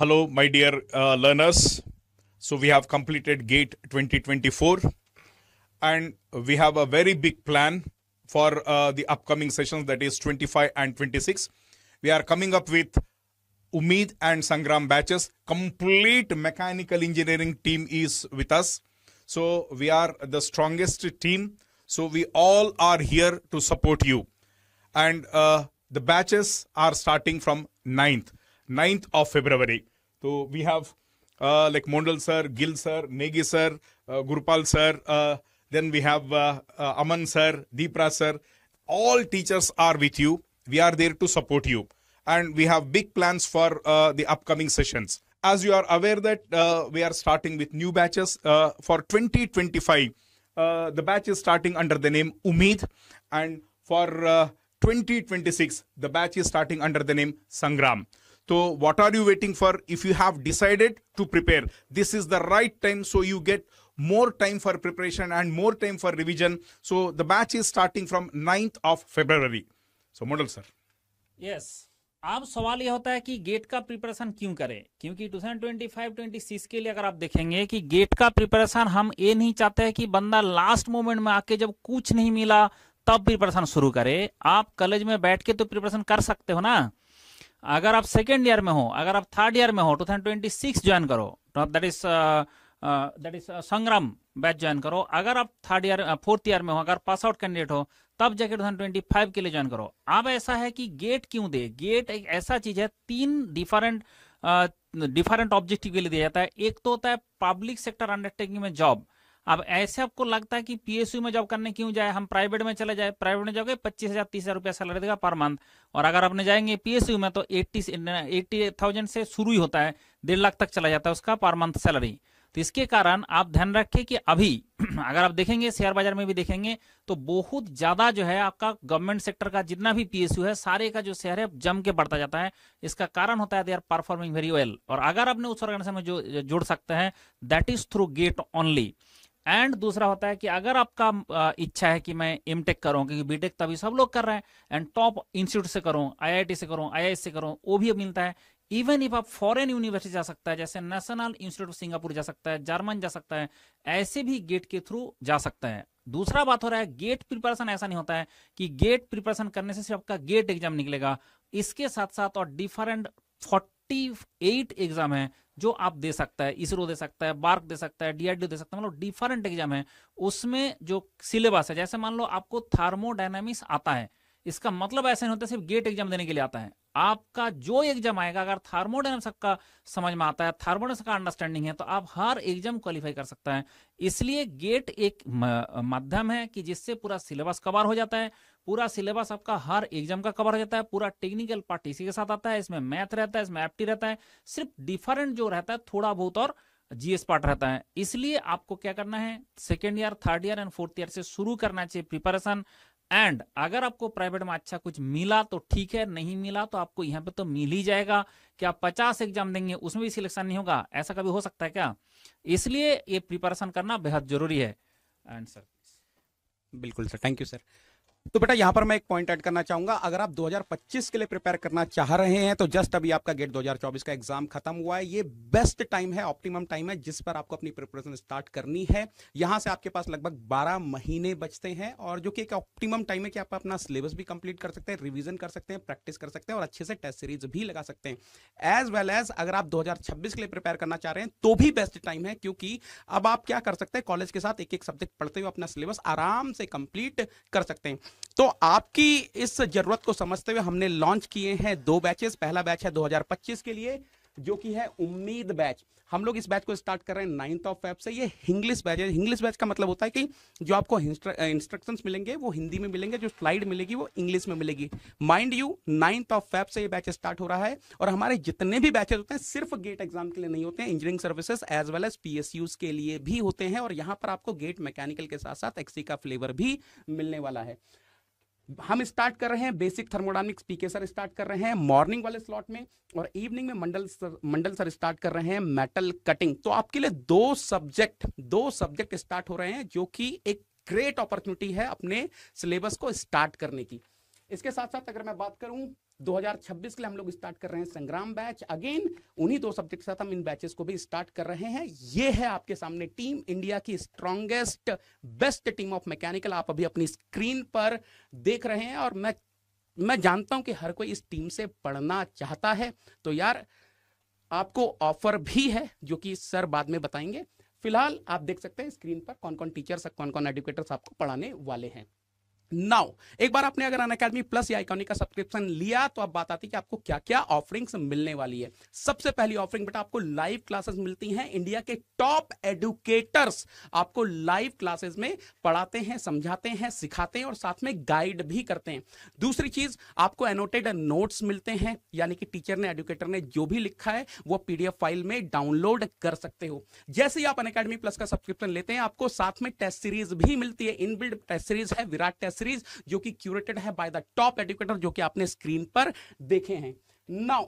Hello, my dear learners. So we have completed GATE 2024 and we have a very big plan for the upcoming sessions, that is 25 and 26. We are coming up with Ummeed and Sangram batches. Complete mechanical engineering team is with us. So we are the strongest team. So we all are here to support you. And the batches are starting from 9th of February. So we have like Mondal sir, Gil sir, Negi sir, Gurpal sir, then we have Aman sir, Deepra sir. All teachers are with you. We are there to support you. And we have big plans for the upcoming sessions. As you are aware that we are starting with new batches for 2025. The batch is starting under the name Ummeed. And for 2026, the batch is starting under the name Sangram. So what are you waiting for? If you have decided to prepare, this is the right time, so you get more time for preparation and more time for revision. So the batch is starting from 9th of February. So Mondal sir. Yes. अब सवाल ये होता है कि gate का preparation क्यों करें, क्योंकि 2025-26 के लिए अगर आप देखेंगे कि गेट का प्रिपरेशन हम ये नहीं चाहते हैं कि बंदा लास्ट मोमेंट में आके जब कुछ नहीं मिला तब प्रिपरेशन शुरू करे। आप कॉलेज में बैठ के तो प्रिपरेशन कर सकते हो ना। अगर आप सेकेंड ईयर में हो, अगर आप थर्ड ईयर में हो, 2026 ज्वाइन करो, that is Sangram batch join करो। अगर आप थर्ड ईयर फोर्थ ईयर में हो, अगर पास आउट कैंडिडेट हो, तब जाके 2025 के लिए ज्वाइन करो। अब ऐसा है कि गेट क्यों दे? गेट एक ऐसा चीज है, 3 डिफरेंट ऑब्जेक्टिव के लिए दिया जाता है। एक तो होता है पब्लिक सेक्टर अंडरटेकिंग में जॉब। अब ऐसे आपको लगता है कि पीएसयू में जॉब करने क्यों जाए, हम प्राइवेट में चले जाए। प्राइवेट में जाओगे 25,000-30,000 रुपया सैलरी देगा पर मंथ, और अगर आपने जाएंगे पीएसयू में तो 80,000 से शुरू ही होता है, 1.5 लाख तक चला जाता है उसका पर मंथ सैलरी। तो इसके कारण आप ध्यान रखें कि अभी अगर आप देखेंगे शेयर बाजार में भी देखेंगे तो बहुत ज्यादा जो है आपका गवर्नमेंट सेक्टर का जितना भी पीएसयू है सारे का जो शेयर है जम के बढ़ता जाता है। इसका कारण होता है they are performing very well, और अगर आपने उस ऑर्गेनाइजेशन में जो जुड़ सकते हैं that is through GATE only. And दूसरा होता है कि अगर आपका इच्छा है कि मैं एमटेक करूं, क्योंकि बीटेक तभी सब लोग कर रहे हैं, एंड टॉप इंस्टीट्यूट से करूं, आईआईटी से करूं, आईआईएससी से करूं, वो भी मिलता है। इवन इफ आप फॉरेन यूनिवर्सिटी जा सकता है, जैसे नेशनल इंस्टीट्यूट ऑफ सिंगापुर जा सकता है, जर्मन जा सकता है, ऐसे भी गेट के थ्रू जा सकता है। दूसरा बात हो रहा है गेट प्रिपरेशन ऐसा नहीं होता है कि गेट प्रिपरेशन करने से सिर्फ आपका गेट एग्जाम निकलेगा, इसके साथ साथ और डिफरेंट 48 एग्जाम है जो आप दे सकता है। इसरो दे सकता है, बार्क दे सकता है, डीआरडी दे सकता है, मतलब डिफरेंट एग्जाम है। उसमें जो सिलेबस है, जैसे मान लो आपको थर्मोडायनामिक्स आता है, इसका मतलब ऐसा नहीं होता सिर्फ गेट एग्जाम देने के लिए आता है। आपका जो एग्जाम आएगा अगर थर्मोडायनामिक्स का समझ में आता है, थर्मोडायनामिक्स का अंडरस्टैंडिंग है, तो आप हर एग्जाम क्वालिफाई कर सकता है। इसलिए गेट एक माध्यम है कि जिससे पूरा सिलेबस कवर हो जाता है, पूरा सिलेबस आपका हर एग्जाम का कवर हो जाता है, पूरा टेक्निकल पार्ट इसी के साथ आता है, इसमें मैथ रहता है, इसमें एप्टी रहता है, सिर्फ डिफरेंट जो रहता है थोड़ा बहुत और जीएस पार्ट रहता है। इसलिए आपको क्या करना है, second year third year and fourth year से शुरू करना चाहिए प्रिपरेशन। एंड अगर आपको प्राइवेट में अच्छा कुछ मिला तो ठीक है, नहीं मिला तो आपको यहाँ पे तो मिल ही जाएगा। कि आप 50 एग्जाम देंगे उसमें भी सिलेक्शन नहीं होगा, ऐसा कभी हो सकता है क्या? इसलिए ये प्रिपरेशन करना बेहद जरूरी है। एंड सर बिल्कुल सर, थैंक यू सर। तो बेटा यहाँ पर मैं एक पॉइंट ऐड करना चाहूंगा, अगर आप 2025 के लिए प्रिपेयर करना चाह रहे हैं तो जस्ट अभी आपका गेट 2024 का एग्जाम खत्म हुआ है। ये बेस्ट टाइम है, ऑप्टिमम टाइम है जिस पर आपको अपनी प्रिपरेशन स्टार्ट करनी है। यहाँ से आपके पास लगभग 12 महीने बचते हैं, और जो कि एक ऑप्टिमम टाइम है कि आप अपना सिलेबस भी कंप्लीट कर सकते हैं, रिविजन कर सकते हैं, प्रैक्टिस कर सकते हैं, और अच्छे से टेस्ट सीरीज भी लगा सकते हैं। एज वेल एज अगर आप 2026 के लिए प्रिपेयर करना चाह रहे हैं तो भी बेस्ट टाइम है, क्योंकि अब आप क्या कर सकते हैं, कॉलेज के साथ एक एक सब्जेक्ट पढ़ते हुए अपना सिलेबस आराम से कंप्लीट कर सकते हैं। तो आपकी इस जरूरत को समझते हुए हमने लॉन्च किए हैं 2 बैचेस। पहला बैच है 2025 के लिए जो कि है उम्मीद बैच। हम लोग इस बैच को स्टार्ट कर रहे हैं 9th ऑफ फेब से। ये इंग्लिश बैच है। इंग्लिश बैच का मतलब होता है कि जो आपको इंस्ट्रक्शंस मिलेंगे वो हिंदी में मिलेंगे, जो स्लाइड मिलेगी वो इंग्लिश में मिलेगी। Mind you 9th of Feb से ये बैच स्टार्ट हो रहा है। और हमारे जितने भी बैचेज होते हैं सिर्फ गेट एग्जाम के लिए नहीं होते हैं, engineering services as well as PSUs के लिए भी होते हैं। और यहाँ पर आपको गेट मैकेनिकल के साथ साथ एक्सी का फ्लेवर भी मिलने वाला है। हम स्टार्ट कर रहे हैं basic thermodynamics, PK sir start कर रहे हैं मॉर्निंग वाले स्लॉट में, और इवनिंग में मंडल सर स्टार्ट कर रहे हैं मेटल कटिंग। तो आपके लिए 2 सब्जेक्ट स्टार्ट हो रहे हैं जो कि एक ग्रेट अपॉर्चुनिटी है अपने सिलेबस को स्टार्ट करने की। इसके साथ साथ अगर मैं बात करूं 2026 के लिए हम लोग स्टार्ट कर रहे हैं संग्राम बैच। अगेन उन्हीं दो सब्जेक्ट के साथ हम इन बैचेस को भी स्टार्ट कर रहे हैं। ये है आपके सामने टीम, इंडिया की strongest best team of mechanical. आप अभी अपनी स्क्रीन पर देख रहे हैं और मैं जानता हूं कि हर कोई इस टीम से पढ़ना चाहता है। तो यार आपको ऑफर भी है जो कि सर बाद में बताएंगे। फिलहाल आप देख सकते हैं स्क्रीन पर कौन कौन टीचर्स, कौन कौन एडुकेटर्स आपको पढ़ाने वाले हैं। नाउ एक बार आपने अगर अनअकैडमी प्लस या आइकॉनिक का सब्सक्रिप्शन लिया तो अब बात आती है कि आपको क्या क्या ऑफरिंग्स मिलने वाली है। सबसे पहली ऑफरिंग बेटा आपको लाइव क्लासेस मिलती हैं। इंडिया के टॉप एडुकेटर्स आपको लाइव क्लासेस में पढ़ाते हैं, समझाते हैं, सिखाते हैं और साथ में गाइड भी करते हैं। दूसरी चीज आपको एनोटेड नोट्स मिलते हैं, यानी कि टीचर ने एडुकेटर ने जो भी लिखा है वो PDF फाइल में डाउनलोड कर सकते हो। जैसे ही आप अनअकैडमी प्लस का सब्सक्रिप्शन लेते हैं आपको साथ में टेस्ट सीरीज भी मिलती है। इनबिल्ड टेस्ट सीरीज है, विराट टेस्ट सीरीज जो कि क्यूरेटेड है बाय द टॉप एडुकेटर जो कि आपने स्क्रीन पर देखे हैं। नाउ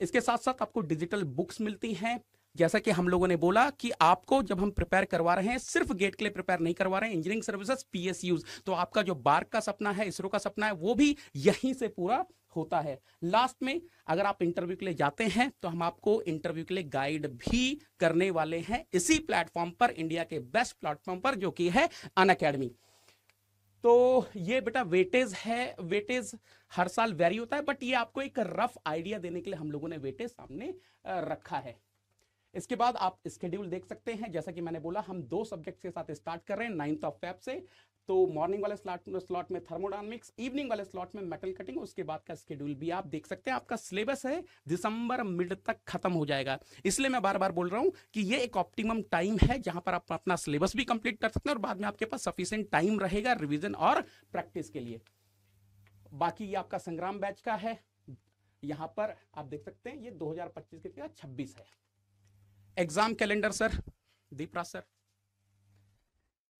इसके साथ साथ आपको डिजिटल बुक्स मिलती हैं। जैसा कि हम लोगों ने बोला कि आपको जब हम प्रिपेयर करवा रहे हैं सिर्फ गेट के लिए प्रिपेयर नहीं करवा रहे हैं, इंजीनियरिंग सर्विसेज PSUs, तो आपका जो बार्क का सपना है, ISRO का सपना है, वो भी यहीं से पूरा होता है। लास्ट में अगर आप इंटरव्यू के लिए जाते हैं तो हम आपको इंटरव्यू के लिए गाइड भी करने वाले हैं इसी प्लेटफॉर्म पर, इंडिया के बेस्ट प्लेटफॉर्म पर जो कि है अनअकैडमी। तो ये बेटा वेटेज है, वेटेज हर साल वेरी होता है, बट ये आपको एक रफ आइडिया देने के लिए हम लोगों ने वेटेज सामने रखा है। इसके बाद आप स्केड्यूल देख सकते हैं। जैसा कि मैंने बोला हम दो सब्जेक्ट्स के साथ स्टार्ट कर रहे हैं 9 Feb से। तो मॉर्निंग वाले स्लॉट में थर्मोडायनामिक्स, इवनिंग वाले स्लॉट में मेटल कटिंग, उसके बाद का स्केड्यूल भी आप देख सकते हैं। आपका सिलेबस है दिसंबर मिड तक खत्म हो जाएगा, इसलिए मैं बार बार बोल रहा हूं कि ये एक ऑप्टिमम टाइम है जहां पर आप अपना सिलेबस भी कंप्लीट कर सकते हैं और बाद में आपके पास सफिशिएंट टाइम रहेगा रिविजन और प्रैक्टिस के लिए। बाकी ये आपका संग्राम बैच का है, यहाँ पर आप देख सकते हैं ये 2025 के 26 है। Exam calendar sir, Deepra sir.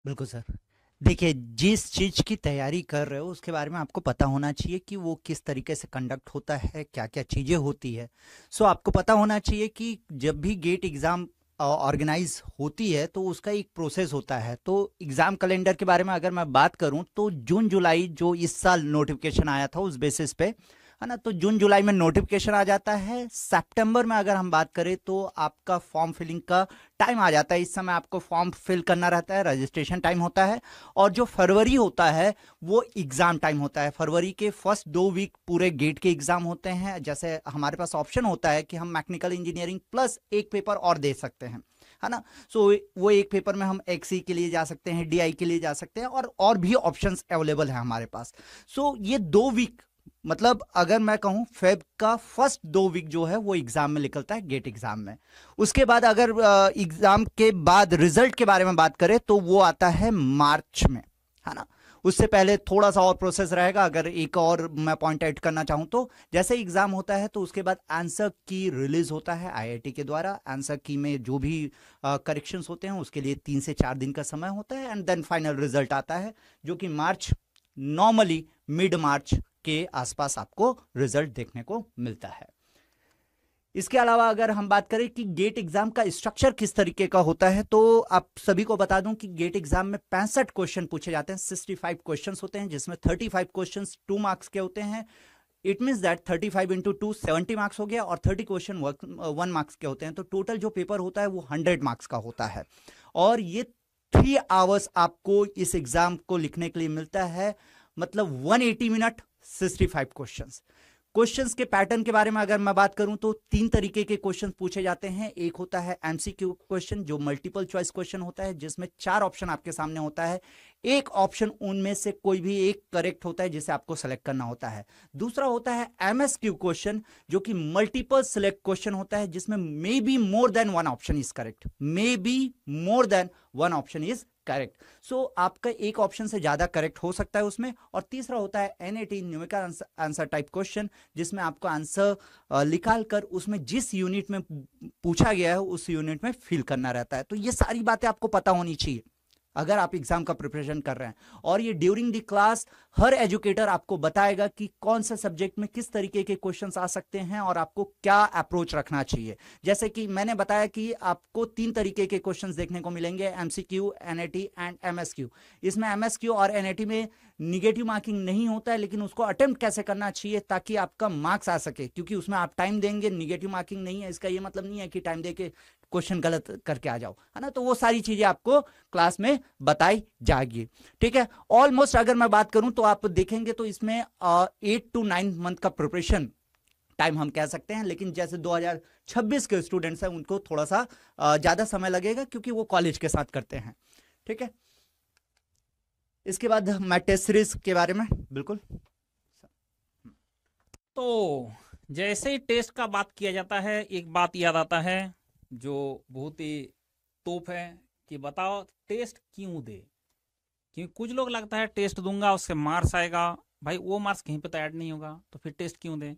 बिल्कुल सर, देखिए जिस चीज़ की तैयारी कर रहे हो उसके बारे में आपको पता होना चाहिए कि वो किस तरीके से कंडक्ट होता है, क्या क्या चीज़ें होती है। सो आपको पता होना चाहिए कि जब भी गेट एग्ज़ाम ऑर्गेनाइज होती है तो उसका एक प्रोसेस होता है। तो एग्ज़ाम कैलेंडर के बारे में अगर मैं बात करूं तो जून जुलाई जो इस साल नोटिफिकेशन आया था उस बेसिस पे है ना, तो जून जुलाई में नोटिफिकेशन आ जाता है। सितंबर में अगर हम बात करें तो आपका फॉर्म फिलिंग का टाइम आ जाता है, इस समय आपको फॉर्म फिल करना रहता है, रजिस्ट्रेशन टाइम होता है। और जो फरवरी होता है वो एग्ज़ाम टाइम होता है। फरवरी के फर्स्ट 2 वीक पूरे गेट के एग्ज़ाम होते हैं। जैसे हमारे पास ऑप्शन होता है कि हम मैकेनिकल इंजीनियरिंग प्लस एक पेपर और दे सकते हैं है ना। सो वो एक पेपर में हम XE के लिए जा सकते हैं, DI के लिए जा सकते हैं और भी ऑप्शंस अवेलेबल है हमारे पास। सो ये 2 वीक मतलब अगर मैं कहूं फेब का फर्स्ट 2 वीक जो है वो एग्जाम में निकलता है, गेट एग्जाम में। उसके बाद अगर एग्जाम के बाद रिजल्ट के बारे में बात करें तो वो आता है मार्च में है ना। उससे पहले थोड़ा सा और प्रोसेस रहेगा। अगर एक और मैं पॉइंट आउट करना चाहूँ तो जैसे एग्जाम होता है तो उसके बाद आंसर की रिलीज होता है IIT के द्वारा। आंसर की में जो भी करेक्शंस होते हैं उसके लिए 3 से 4 दिन का समय होता है एंड देन फाइनल रिजल्ट आता है जो कि मार्च, नॉर्मली मिड मार्च के आसपास आपको रिजल्ट देखने को मिलता है। इसके अलावा अगर हम बात करें कि गेट एग्जाम का स्ट्रक्चर किस तरीके का होता है तो आप सभी को बता दूं कि गेट एग्जाम में 65 क्वेश्चन पूछे जाते हैं, 65 क्वेश्चन होते हैं जिसमें 35 क्वेश्चन 2 मार्क्स के होते हैं। इट मीन्स दैट 35 × 2 70 मार्क्स हो गया और 30 क्वेश्चन 1 मार्क्स के होते हैं। तो टोटल जो पेपर होता है वो 100 मार्क्स का होता है और ये 3 आवर्स आपको इस एग्जाम को लिखने के लिए मिलता है, मतलब 180 मिनट 65 क्वेश्चंस। क्वेश्चंस के पैटर्न के बारे में अगर मैं बात करूं तो 3 तरीके के क्वेश्चंस पूछे जाते हैं। एक होता है MCQ क्वेश्चन जो मल्टीपल चॉइस क्वेश्चन होता है जिसमें 4 ऑप्शन आपके सामने होता है, एक ऑप्शन उनमें से कोई भी एक करेक्ट होता है जिसे आपको सेलेक्ट करना होता है। दूसरा होता है MSQ क्वेश्चन जो कि मल्टीपल सेलेक्ट क्वेश्चन होता है जिसमें may be more than one option is correct. So आपका एक ऑप्शन से ज्यादा करेक्ट हो सकता है उसमें। और तीसरा होता है NAT numerical answer type question जिसमें आपको आंसर निकाल कर उसमें जिस यूनिट में पूछा गया है उस यूनिट में फिल करना रहता है। तो ये सारी बातें आपको पता होनी चाहिए अगर आप एग्जाम का प्रिपरेशन कर रहे हैं। और ये ड्यूरिंग द क्लास हर एजुकेटर आपको बताएगा कि कौन से सब्जेक्ट में किस तरीके के क्वेश्चंस आ सकते हैं और आपको क्या अप्रोच रखना चाहिए। जैसे कि मैंने बताया कि आपको 3 तरीके के क्वेश्चंस देखने को मिलेंगे, एमसीक्यू, एनएटी एंड एमएसक्यू। इसमें एमएसक्यू और एनएटी में निगेटिव मार्किंग नहीं होता है, लेकिन उसको अटेम्प्ट कैसे करना चाहिए ताकि आपका मार्क्स आ सके, क्योंकि उसमें आप टाइम देंगे, निगेटिव मार्किंग नहीं है। इसका ये मतलब नहीं है कि टाइम दे के क्वेश्चन गलत करके आ जाओ, है ना। तो वो सारी चीजें आपको क्लास में बताई जाएगी, ठीक है। ऑलमोस्ट अगर मैं बात करूं तो आप देखेंगे तो इसमें 8 to 9 मंथ का प्रिपरेशन टाइम हम कह सकते हैं, लेकिन जैसे 2026 के स्टूडेंट्स हैं उनको थोड़ा सा ज्यादा समय लगेगा क्योंकि वो कॉलेज के साथ करते हैं, ठीक है। इसके बाद मैं टेस्ट सीरीज के बारे में बिल्कुल, तो जैसे ही टेस्ट का बात किया जाता है एक बात याद आता है जो बहुत ही तोप है कि बताओ टेस्ट क्यों दे, क्योंकि कुछ लोग लगता है टेस्ट दूंगा उससे मार्क्स आएगा, भाई वो मार्क्स कहीं पे तो ऐड नहीं होगा, तो फिर टेस्ट क्यों दे।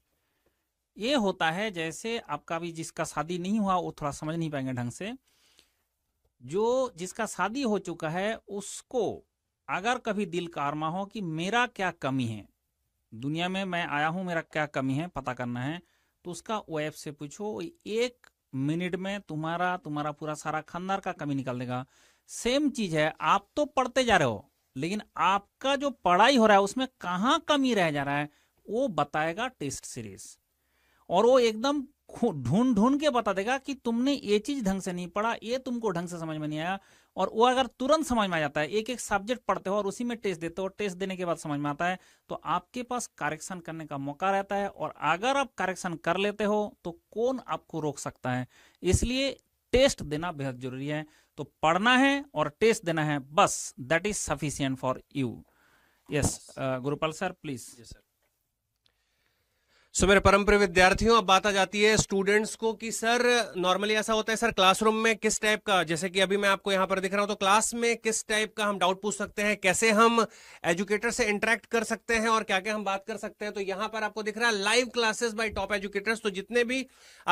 ये होता है जैसे आपका भी जिसका शादी नहीं हुआ वो थोड़ा समझ नहीं पाएंगे ढंग से, जो जिसका शादी हो चुका है उसको अगर कभी दिल का आरमा हो कि मेरा क्या कमी है दुनिया में, मैं आया हूँ मेरा क्या कमी है पता करना है, तो उसका वाइफ से पूछो, एक मिनट में तुम्हारा पूरा सारा खानदान का कमी निकाल देगा। सेम चीज है, आप तो पढ़ते जा रहे हो लेकिन आपका जो पढ़ाई हो रहा है उसमें कहाँ कमी रह जा रहा है वो बताएगा टेस्ट सीरीज, और वो एकदम ढूंढ के बता देगा कि तुमने ये चीज ढंग से नहीं पढ़ा, ये तुमको ढंग से समझ में नहीं आया। और वो अगर तुरंत समझ में आ जाता है, एक एक सब्जेक्ट पढ़ते हो और उसी में टेस्ट देते हो, टेस्ट देने के बाद समझ में आता है, तो आपके पास करेक्शन करने का मौका रहता है, और अगर आप करेक्शन कर लेते हो तो कौन आपको रोक सकता है। इसलिए टेस्ट देना बेहद जरूरी है, तो पढ़ना है और टेस्ट देना है, बस that is sufficient for you. Yes Gurupal sir please. Sir so मेरे परमप्रिय विद्यार्थियों, अब बात आ जाती है स्टूडेंट्स को कि सर नॉर्मली ऐसा होता है सर क्लासरूम में किस टाइप का, जैसे कि अभी मैं आपको यहाँ पर दिख रहा हूँ, तो क्लास में किस टाइप का हम डाउट पूछ सकते हैं, कैसे हम एजुकेटर से इंटरेक्ट कर सकते हैं और क्या क्या हम बात कर सकते हैं। तो यहाँ पर आपको दिख रहा है live classes by top educators, तो जितने भी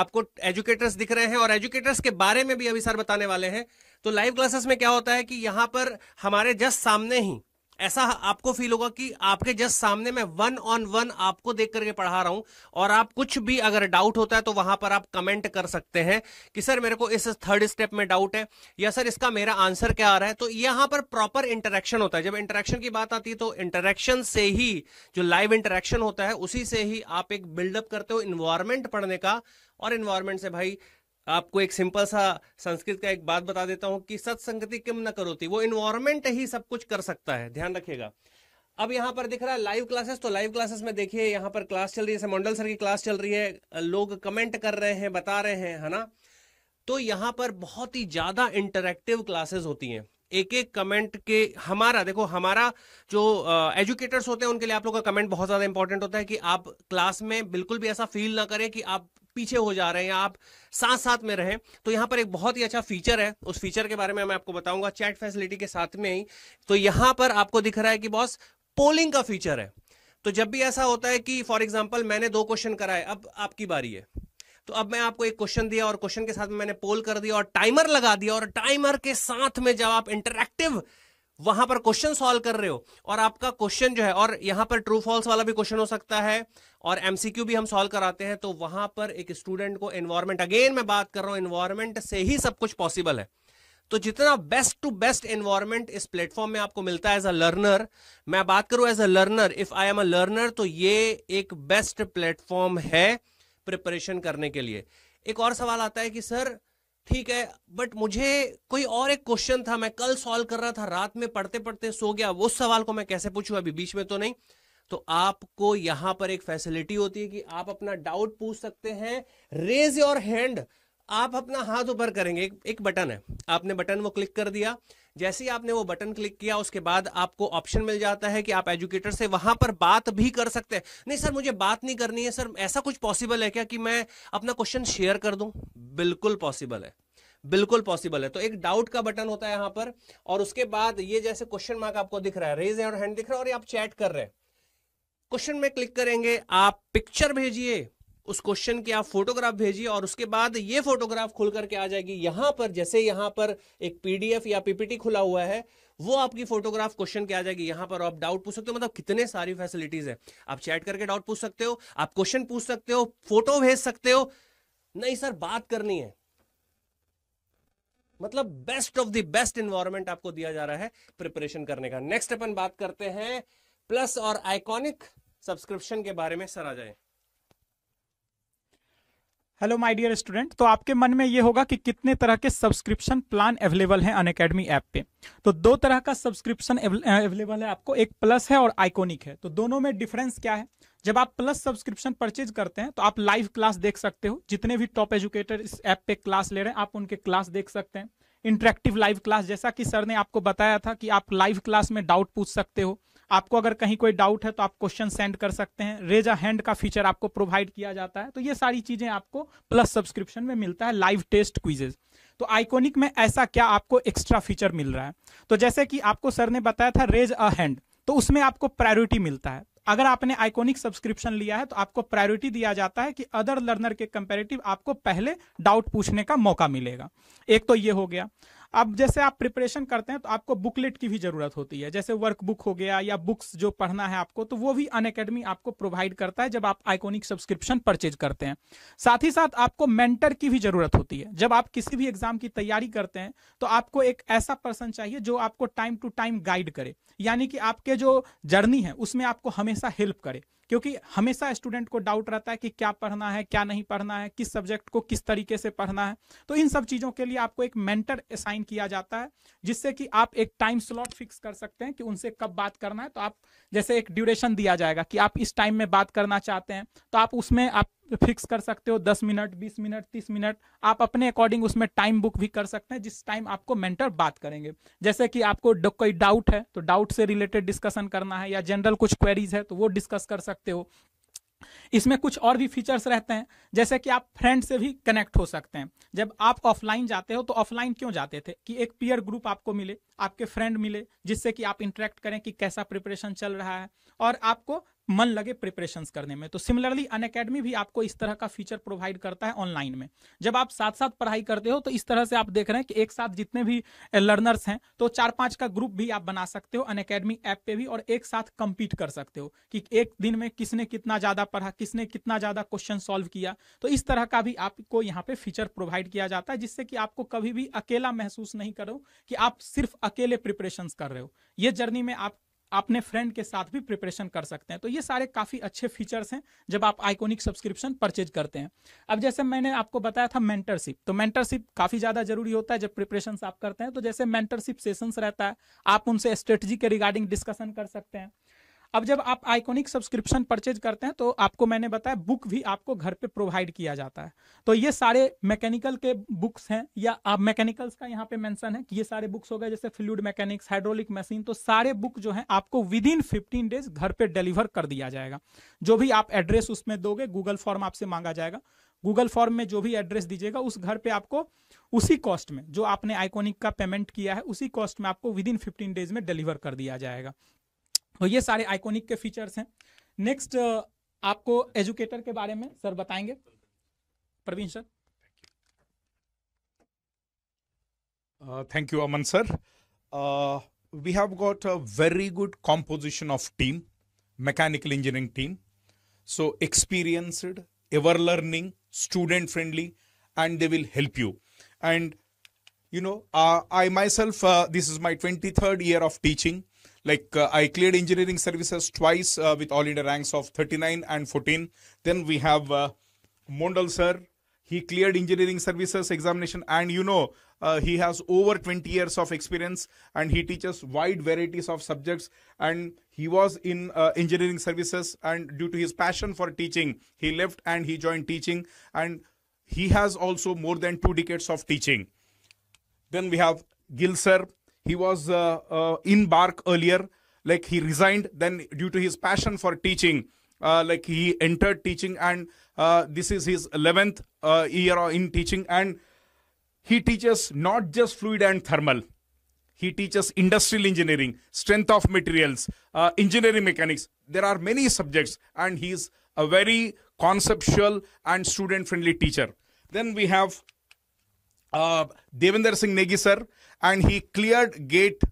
आपको एजुकेटर्स दिख रहे हैं और एजुकेटर्स के बारे में भी अभी सर बताने वाले हैं। तो लाइव क्लासेस में क्या होता है कि यहाँ पर हमारे जस्ट सामने ही ऐसा आपको फील होगा कि आपके जस्ट सामने मैं 1-on-1 आपको देख करके पढ़ा रहा हूं, और आप कुछ भी अगर डाउट होता है तो वहां पर आप कमेंट कर सकते हैं कि सर मेरे को इस थर्ड स्टेप में डाउट है, या सर इसका मेरा आंसर क्या आ रहा है। तो यहां पर प्रॉपर इंटरेक्शन होता है। जब इंटरेक्शन की बात आती है तो इंटरेक्शन से ही, जो लाइव इंटरेक्शन होता है उसी से ही आप एक बिल्डअप करते हो इन्वायरमेंट पढ़ने का, और इन्वायरमेंट से भाई आपको एक सिंपल सा संस्कृत का एक बात बता देता हूं कि सत्संगति किम न करोती, वो इन्वायरमेंट ही सब कुछ कर सकता है, ध्यान रखिएगा। अब यहाँ पर दिख रहा है लाइव क्लासेस, तो लाइव क्लासेस में देखिए यहाँ पर क्लास चल रही है, जैसे मंडल सर की क्लास चल रही है, लोग कमेंट कर रहे हैं, बता रहे हैं, है ना। तो यहाँ पर बहुत ही ज्यादा इंटरेक्टिव क्लासेस होती हैं, एक एक कमेंट के हमारा देखो, हमारा जो एजुकेटर्स होते हैं उनके लिए आप लोग का कमेंट बहुत ज्यादा इंपॉर्टेंट होता है कि आप क्लास में बिल्कुल भी ऐसा फील ना करें कि आप पीछे हो जा रहे हैं, आप साथ साथ में रहें। तो यहाँ पर एक बहुत ही अच्छा फीचर है, उस फीचर के बारे में मैं आपको बताऊंगा चैट फैसिलिटी के साथ में ही। तो यहाँ पर आपको दिख रहा है कि बॉस पोलिंग का फीचर है, तो जब भी ऐसा होता है कि फॉर एग्जाम्पल मैंने 2 क्वेश्चन कराए, अब आपकी बारी है, तो अब मैं आपको एक क्वेश्चन दिया और क्वेश्चन के साथ में मैंने पोल कर दिया और टाइमर लगा दिया, और टाइमर के साथ में जब आप इंटरैक्टिव वहां पर क्वेश्चन सॉल्व कर रहे हो और आपका क्वेश्चन जो है, और यहां पर ट्रू फॉल्स वाला भी क्वेश्चन हो सकता है और एमसीक्यू भी हम सॉल्व कराते हैं, तो वहां पर एक स्टूडेंट को एनवायरमेंट, अगेन मैं बात कर रहा हूं एनवायरमेंट से ही सब कुछ पॉसिबल है। तो जितना बेस्ट टू बेस्ट एनवायरमेंट इस प्लेटफॉर्म में आपको मिलता है एज अ लर्नर, मैं बात करूं as a learner, if I am a learner, तो ये एक बेस्ट प्लेटफॉर्म है प्रिपरेशन करने के लिए। एक और सवाल आता है कि सर ठीक है, बट मुझे कोई और एक क्वेश्चन था, मैं कल सॉल्व कर रहा था, रात में पढ़ते पढ़ते सो गया, उस सवाल को मैं कैसे पूछूं अभी बीच में तो नहीं। तो आपको यहां पर एक फैसिलिटी होती है कि आप अपना डाउट पूछ सकते हैं, रेज योर हैंड, आप अपना हाथ ऊपर करेंगे, एक बटन है, आपने बटन वो क्लिक कर दिया, जैसे ही आपने वो बटन क्लिक किया उसके बाद आपको ऑप्शन मिल जाता है कि आप एजुकेटर से वहां पर बात भी कर सकते हैं। नहीं सर मुझे बात नहीं करनी है, सर ऐसा कुछ पॉसिबल है क्या कि मैं अपना क्वेश्चन शेयर कर दूं? बिल्कुल पॉसिबल है, बिल्कुल पॉसिबल है। तो एक डाउट का बटन होता है यहां पर, और उसके बाद ये जैसे क्वेश्चन मार्क आपको दिख रहा है, रेज योर हैंड दिख रहा है, और ये आप चैट कर रहे हैं, क्वेश्चन में क्लिक करेंगे, आप पिक्चर भेजिए, उस क्वेश्चन की आप फोटोग्राफ भेजिए और उसके बाद ये फोटोग्राफ खुल करके आ जाएगी यहाँ पर। जैसे यहाँ पर एक पीडीएफ या पीपीटी खुला हुआ है, वो आपकी फोटोग्राफ क्वेश्चन के आ जाएगी यहाँ पर। आप डाउट पूछ सकते हो, मतलब कितने सारी फैसिलिटीज है। आप चैट करके डाउट पूछ सकते हो, आप क्वेश्चन पूछ सकते हो, फोटो भेज सकते हो। नहीं सर बात करनी है, मतलब best of the best environment आपको दिया जा रहा है प्रिपरेशन करने का। नेक्स्ट अपन बात करते हैं प्लस और आइकॉनिक सब्सक्रिप्शन के बारे में। सर आ जाए। हेलो माय डियर स्टूडेंट, तो आपके मन में ये होगा कि कितने तरह के सब्सक्रिप्शन प्लान अवेलेबल हैं अनअकैडमी ऐप पे। तो दो तरह का सब्सक्रिप्शन अवेलेबल है आपको, एक प्लस है और आइकॉनिक है। तो दोनों में डिफरेंस क्या है? जब आप प्लस सब्सक्रिप्शन परचेज करते हैं तो आप लाइव क्लास देख सकते हो, जितने भी टॉप एजुकेटर इस ऐप पे क्लास ले रहे हैं आप उनके क्लास देख सकते हैं। इंटरेक्टिव लाइव क्लास, जैसा कि सर ने आपको बताया था कि आप लाइव क्लास में डाउट पूछ सकते हो। आपको अगर कहीं कोई डाउट है तो आप क्वेश्चन सेंड कर सकते हैं। रेज अ हैंड का फीचर आपको प्रोवाइड किया जाता है। तो ये सारी चीजें आपको प्लस सब्सक्रिप्शन में मिलता है, लाइव टेस्ट क्विजेज। तो आइकॉनिक में ऐसा क्या आपको एक्स्ट्रा फीचर मिल रहा है? तो जैसे कि आपको सर ने बताया था रेज अ हैंड, तो उसमें आपको प्रायोरिटी मिलता है। अगर आपने आइकॉनिक सब्सक्रिप्शन लिया है तो आपको प्रायोरिटी दिया जाता है कि अदर लर्नर के कंपैरेटिव आपको पहले डाउट पूछने का मौका मिलेगा। एक तो ये हो गया। अब जैसे आप प्रिपरेशन करते हैं तो आपको बुकलेट की भी जरूरत होती है, जैसे वर्कबुक हो गया या बुक्स जो पढ़ना है आपको, तो वो भी अनअकैडमी आपको प्रोवाइड करता है जब आप आइकॉनिक सब्सक्रिप्शन परचेज करते हैं। साथ ही साथ आपको मेंटर की भी जरूरत होती है। जब आप किसी भी एग्जाम की तैयारी करते हैं तो आपको एक ऐसा पर्सन चाहिए जो आपको टाइम टू टाइम गाइड करे, यानी कि आपके जो जर्नी है उसमें आपको हमेशा हेल्प करे, क्योंकि हमेशा स्टूडेंट को डाउट रहता है कि क्या पढ़ना है, क्या नहीं पढ़ना है, किस सब्जेक्ट को किस तरीके से पढ़ना है। तो इन सब चीज़ों के लिए आपको एक मेंटर असाइन किया जाता है, जिससे कि आप एक टाइम स्लॉट फिक्स कर सकते हैं कि उनसे कब बात करना है। तो आप जैसे एक ड्यूरेशन दिया जाएगा कि आप इस टाइम में बात करना चाहते हैं, तो आप उसमें आप फिक्स कर सकते हो 10 मिनट, 20 मिनट, 30 मिनट। आप अपने अकॉर्डिंग उसमें टाइम बुक भी कर सकते हैं जिस टाइम आपको मेंटर बात करेंगे। जैसे कि आपको कोई डाउट है तो डाउट से रिलेटेड डिस्कशन करना है, या जनरल कुछ क्वेरीज है तो वो डिस्कस कर सकते हो। इसमें कुछ और भी फीचर्स रहते हैं, जैसे कि आप फ्रेंड से भी कनेक्ट हो सकते हैं। जब आप ऑफलाइन जाते हो तो ऑफलाइन क्यों जाते थे कि एक पीयर ग्रुप आपको मिले, आपके फ्रेंड मिले, जिससे कि आप इंटरेक्ट करें कि कैसा प्रिपरेशन चल रहा है और आपको मन लगे प्रिपरेशंस करने में। तो सिमिलरली अनअकैडमी भी आपको इस तरह का फीचर प्रोवाइड करता है ऑनलाइन में। जब आप साथ साथ पढ़ाई करते हो तो इस तरह से आप देख रहे हैं कि एक साथ जितने भी लर्नर्स हैं तो 4-5 का ग्रुप भी आप बना सकते हो अनअकैडमी ऐप पे भी, और एक साथ कंपीट कर सकते हो कि एक दिन में किसने कितना ज़्यादा पढ़ा, किसने कितना ज़्यादा क्वेश्चन सॉल्व किया। तो इस तरह का भी आपको यहाँ पे फीचर प्रोवाइड किया जाता है, जिससे कि आपको कभी भी अकेला महसूस नहीं करो कि आप सिर्फ अकेले प्रिपरेशंस कर रहे हो। ये जर्नी में आप अपने फ्रेंड के साथ भी प्रिपरेशन कर सकते हैं। तो ये सारे काफ़ी अच्छे फीचर्स हैं जब आप आइकॉनिक सब्सक्रिप्शन परचेज करते हैं। अब जैसे मैंने आपको बताया था मेंटरशिप, तो मेंटरशिप काफ़ी ज़्यादा जरूरी होता है जब प्रिपरेशन आप करते हैं। तो जैसे मेंटरशिप सेशंस रहता है, आप उनसे स्ट्रेटजी के रिगार्डिंग डिस्कशन कर सकते हैं। अब जब आप आइकॉनिक सब्सक्रिप्शन परचेज करते हैं तो आपको मैंने बताया बुक भी आपको घर पे प्रोवाइड किया जाता है। तो ये सारे मैकेनिकल के बुक्स हैं, या आप मैकेनिकल्स का यहाँ पे मेंशन है कि ये सारे बुक्स हो गए जैसे फ्लूइड मैकेनिक्स, हाइड्रोलिक मशीन। तो सारे बुक जो हैं आपको विदिन 15 डेज घर पे डिलीवर कर दिया जाएगा। जो भी आप एड्रेस उसमें दोगे, गूगल फॉर्म आपसे मांगा जाएगा, गूगल फॉर्म में जो भी एड्रेस दीजिएगा उस घर पे आपको उसी कॉस्ट में जो आपने आइकॉनिक का पेमेंट किया है उसी कॉस्ट में आपको विदिन 15 डेज में डिलीवर कर दिया जाएगा। तो ये सारे आइकॉनिक के फीचर्स हैं। नेक्स्ट आपको एजुकेटर के बारे में सर बताएंगे, Praveen sir. Thank you Aman sir. We have got a very good composition of team, mechanical engineering team. So experienced, ever learning, student friendly, and they will help you. And you know, I myself, this is my 23rd year of teaching. Like I cleared engineering services twice with all India ranks of 39 and 14. Then we have Mondal sir. He cleared engineering services examination, and you know he has over 20 years of experience, and he teaches wide varieties of subjects. And he was in engineering services, and due to his passion for teaching, he left and he joined teaching. And he has also more than 2 decades of teaching. Then we have Gil sir. He was in BARC earlier, like he resigned, then due to his passion for teaching, like he entered teaching, and this is his 11th year in teaching, and he teaches not just fluid and thermal, he teaches industrial engineering, strength of materials, engineering mechanics. There are many subjects, and he is a very conceptual and student friendly teacher. Then we have Devinder Singh Negi sir, and he cleared GATE,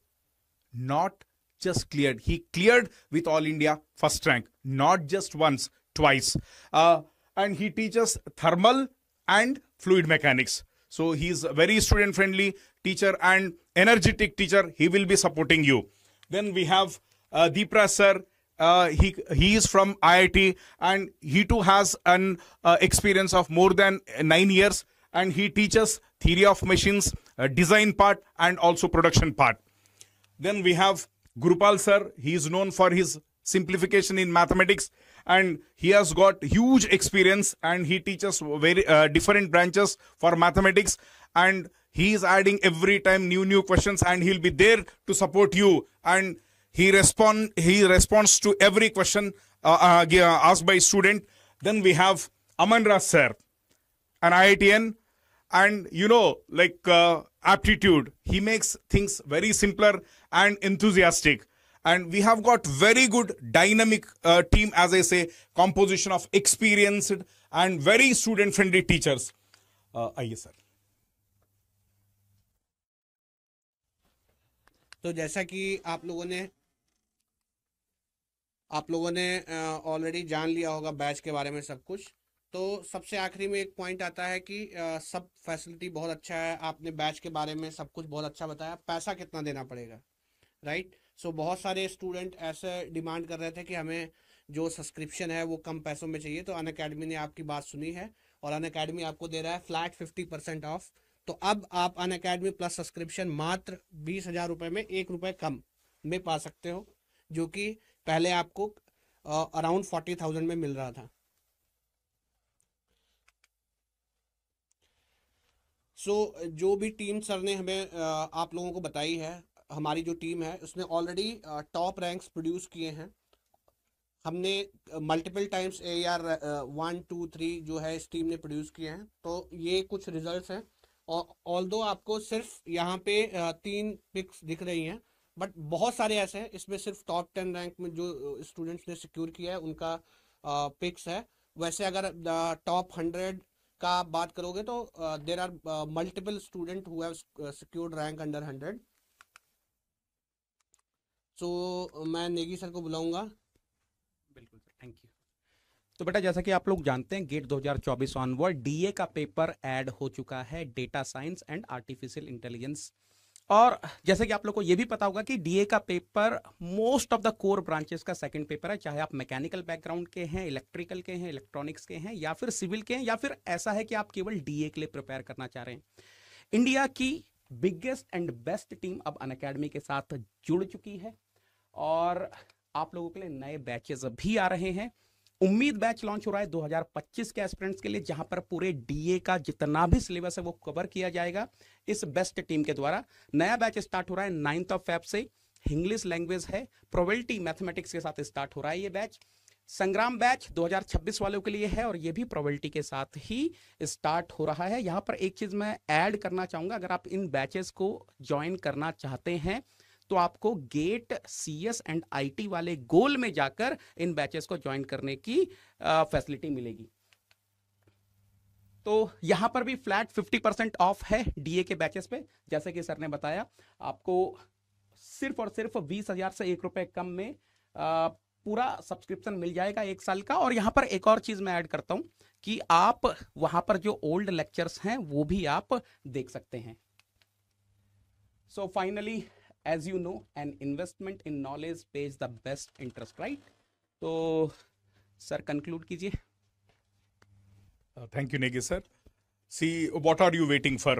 not just cleared, he cleared with All India first rank, not just once, twice. And he teaches thermal and fluid mechanics. So he is a very student friendly teacher and energetic teacher. He will be supporting you. Then we have Deepra sir. He is from IIT and he too has an experience of more than 9 years, and he teaches theory of machines, design part and also production part. Then we have Gurpal sir. He is known for his simplification in mathematics and he has got huge experience, and he teaches very different branches for mathematics, and he is adding every time new questions, and he'll be there to support you, and he responds to every question asked by student. Then we have Aman Raj sir, an IITN, and you know, like aptitude, he makes things very simpler and enthusiastic. And we have got very good dynamic team, as I say, composition of experienced and very student friendly teachers. Yes sir. तो जैसा कि आप लोगों ने already जान लिया होगा batch के बारे में सब कुछ, तो सबसे आखिरी में एक पॉइंट आता है कि सब फैसिलिटी बहुत अच्छा है, आपने बैच के बारे में सब कुछ बहुत अच्छा बताया, पैसा कितना देना पड़ेगा, राइट? सो बहुत सारे स्टूडेंट ऐसे डिमांड कर रहे थे कि हमें जो सब्सक्रिप्शन है वो कम पैसों में चाहिए, तो अनअकैडमी ने आपकी बात सुनी है और अनअकैडमी आपको दे रहा है फ्लैट 50% ऑफ। तो अब आप अनअकैडमी प्लस सब्सक्रिप्शन मात्र 20,000 रुपये में 1 रुपये कम में पा सकते हो, जो कि पहले आपको अराउंड 40,000 में मिल रहा था। सो जो भी टीम सर ने हमें आप लोगों को बताई है, हमारी जो टीम है उसने ऑलरेडी टॉप रैंक्स प्रोड्यूस किए हैं। हमने मल्टीपल टाइम्स AR 1, 2, 3 जो है इस टीम ने प्रोड्यूस किए हैं। तो ये कुछ रिजल्ट्स हैं, और ऑल्दो आपको सिर्फ यहाँ पे 3 पिक्स दिख रही हैं, बट बहुत सारे ऐसे हैं, इसमें सिर्फ टॉप 10 रैंक में जो स्टूडेंट्स ने सिक्योर किया है उनका पिक्स है। वैसे अगर टॉप 100 का आप बात करोगे तो there are multiple student who have secured rank under 100। तो मैं नेगी सर को बुलाऊंगा। बिल्कुल सर, थैंक यू। तो बेटा जैसा कि आप लोग जानते हैं, गेट 2024 ऑनवर्ड DA का पेपर ऐड हो चुका है, data science and artificial intelligence. और जैसे कि आप लोग को ये भी पता होगा कि DA का paper most of the core branches का सेकंड पेपर है, चाहे आप मैकेनिकल बैकग्राउंड के हैं, इलेक्ट्रिकल के हैं, इलेक्ट्रॉनिक्स के हैं, या फिर सिविल के हैं, या फिर ऐसा है कि आप केवल DA के लिए प्रिपेयर करना चाह रहे हैं। इंडिया की बिगेस्ट एंड बेस्ट टीम अब अनअकैडमी के साथ जुड़ चुकी है और आप लोगों के लिए नए बैचेस भी आ रहे हैं। उम्मीद बैच लॉन्च हो रहा है 2025 के एस्पिरेंट्स के लिए, जहां पर पूरे DA का जितना भी सिलेबस है वो कवर किया जाएगा इस बेस्ट टीम के द्वारा। नया बैच स्टार्ट हो रहा है 9 फेब से, इंग्लिश लैंग्वेज है, प्रोबेबिलिटी मैथमेटिक्स के साथ स्टार्ट हो रहा है ये बैच। संग्राम बैच 2026 वालों के लिए है और ये भी प्रोबेबिलिटी के साथ ही स्टार्ट हो रहा है। यहाँ पर एक चीज मैं ऐड करना चाहूंगा, अगर आप इन बैचेस को ज्वाइन करना चाहते हैं तो आपको गेट, CS एंड IT वाले गोल में जाकर इन बैचेस को ज्वाइन करने की फैसिलिटी मिलेगी। तो यहां पर भी फ्लैट 50% ऑफ है DA के बैचेस पे, जैसे कि सर ने बताया आपको सिर्फ और सिर्फ 20,000 से 1 रुपए कम में पूरा सब्सक्रिप्शन मिल जाएगा 1 साल का। और यहाँ पर एक और चीज मैं ऐड करता हूं कि आप वहां पर जो ओल्ड लेक्चर्स हैं वो भी आप देख सकते हैं। So finally, as you know, an investment in knowledge pays the best interest, right? तो सर कंक्लूड कीजिए। Thank you Negi sir. See, what are you waiting for?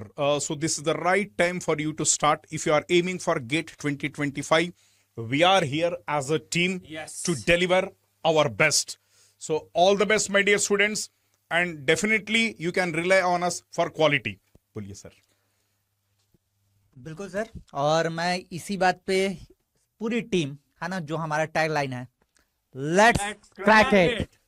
So this is the right time for you to start. If you are aiming for GATE 2025, we are here as a team, yes, to deliver our best. So all the best my dear students, and definitely you can rely on us for quality. बोलिए sir. बिल्कुल sir, और मैं इसी बात पे पूरी team है ना, जो हमारा टैग लाइन है, लेट्स क्रैक इट।